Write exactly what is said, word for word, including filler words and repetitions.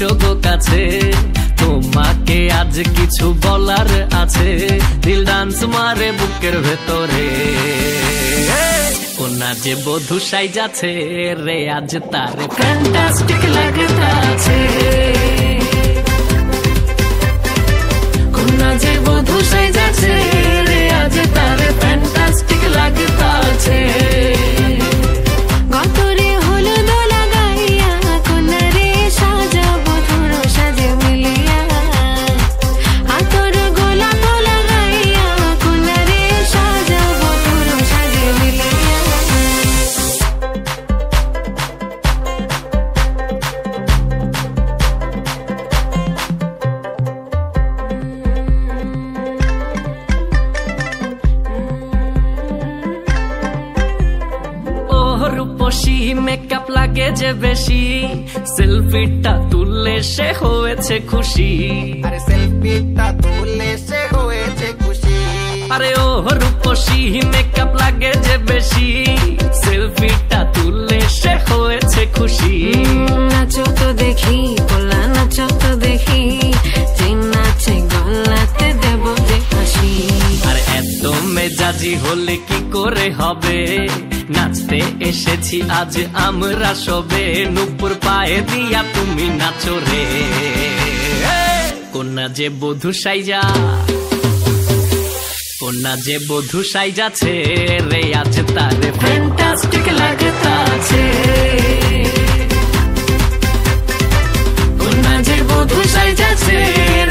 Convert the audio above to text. शोगो काछे तुम्हाके आज किछु बोलार आछे दिल डांस मारे बुकेर भेतरे कोना जे बधू साइजा छे रे आज तार फैंटास्टिक लगता छे कोना जे बधू साइजा छे रे आज तार फैंटास्टिक लगता छे मेकअप लागे जे बेशी सेल्फीटा तुले से होएछे खुशी अरे सेल्फीटा तुले से होएछे खुशी अरे ओ रूपसी मेकअप लागे जे बेशी सेल्फीटा तुले से होएछे खुशी नाचो तो देखी बोला नाचो तो देखी जे नाचे गलाते देबो जे खुशी अरे एतो मेजाजी होले की करे हबे नाचते एसेछि आज आमरा सबे नुपुर पाए दिया तुमी नाचो रे कोना जे बधू साइजा कोना जे बधू साइजा छे रे आज तारे फैंटास्टिक लगता छे कोना जे बधू साइजा छे।